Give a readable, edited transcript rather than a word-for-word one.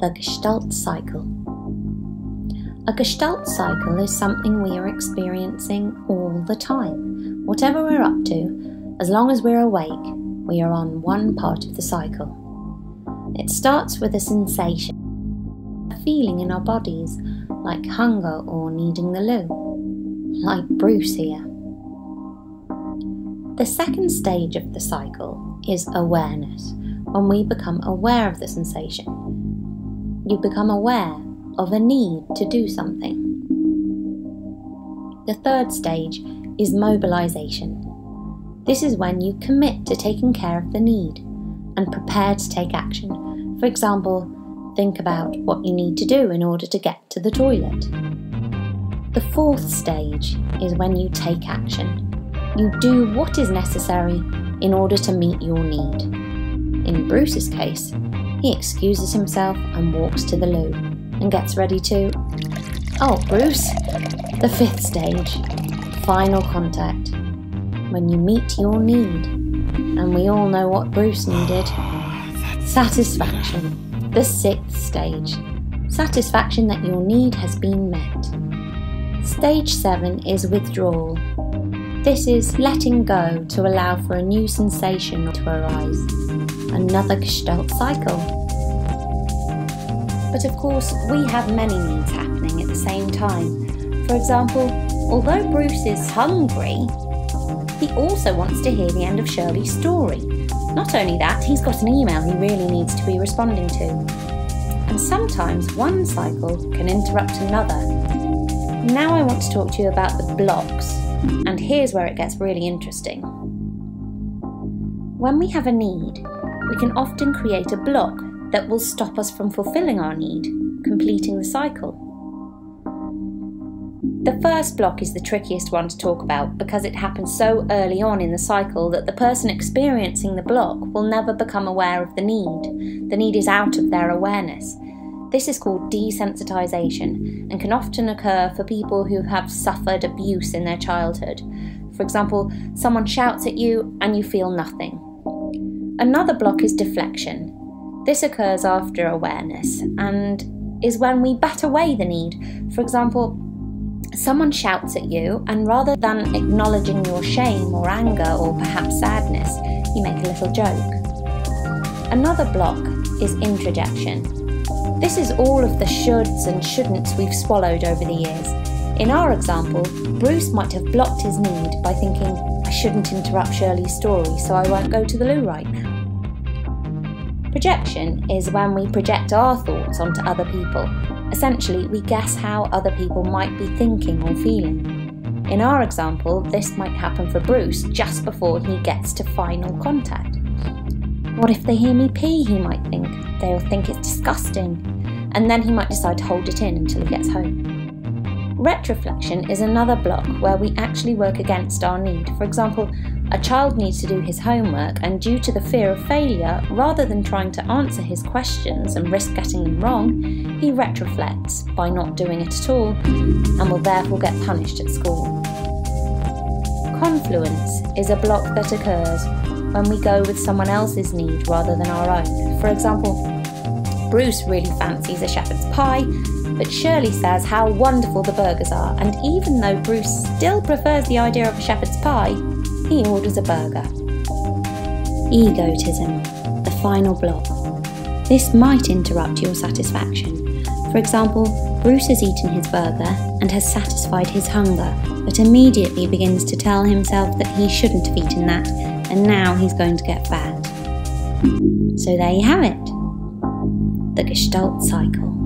the Gestalt Cycle. A Gestalt Cycle is something we are experiencing all the time. Whatever we're up to, as long as we're awake, we are on one part of the cycle. It starts with a sensation, a feeling in our bodies, like hunger or needing the loo, like Bruce here. The second stage of the cycle is awareness, when we become aware of the sensation. You become aware of a need to do something. The third stage is mobilization. This is when you commit to taking care of the need and prepare to take action. For example, think about what you need to do in order to get to the toilet. The fourth stage is when you take action. You do what is necessary in order to meet your need. In Bruce's case, he excuses himself and walks to the loo and gets ready to... Oh, Bruce! The fifth stage, final contact, when you meet your need. And we all know what Bruce needed. Satisfaction, the sixth stage. Satisfaction that your need has been met. Stage 7 is withdrawal. This is letting go to allow for a new sensation to arise, another Gestalt cycle. But of course, we have many needs happening at the same time. For example, although Bruce is hungry, he also wants to hear the end of Shirley's story. Not only that, he's got an email he really needs to be responding to. And sometimes one cycle can interrupt another. Now I want to talk to you about the blocks. And here's where it gets really interesting. When we have a need, we can often create a block that will stop us from fulfilling our need, completing the cycle. The first block is the trickiest one to talk about because it happens so early on in the cycle that the person experiencing the block will never become aware of the need. The need is out of their awareness. This is called desensitization and can often occur for people who have suffered abuse in their childhood. For example, someone shouts at you and you feel nothing. Another block is deflection. This occurs after awareness and is when we bat away the need. For example, someone shouts at you and rather than acknowledging your shame or anger or perhaps sadness, you make a little joke. Another block is introjection. This is all of the shoulds and shouldn'ts we've swallowed over the years. In our example, Bruce might have blocked his need by thinking, I shouldn't interrupt Shirley's story, so I won't go to the loo right now. Projection is when we project our thoughts onto other people. Essentially, we guess how other people might be thinking or feeling. In our example, this might happen for Bruce just before he gets to final contact. What if they hear me pee, he might think. They'll think it's disgusting. And then he might decide to hold it in until he gets home. Retroflexion is another block where we actually work against our need. For example, a child needs to do his homework and due to the fear of failure, rather than trying to answer his questions and risk getting them wrong, he retroflects by not doing it at all and will therefore get punished at school. Confluence is a block that occurs when we go with someone else's need rather than our own. For example, Bruce really fancies a shepherd's pie, but Shirley says how wonderful the burgers are, and even though Bruce still prefers the idea of a shepherd's pie, he orders a burger. Egotism, the final block. This might interrupt your satisfaction. For example, Bruce has eaten his burger and has satisfied his hunger, but immediately begins to tell himself that he shouldn't have eaten that, and now he's going to get fat. So there you have it, the Gestalt Cycle.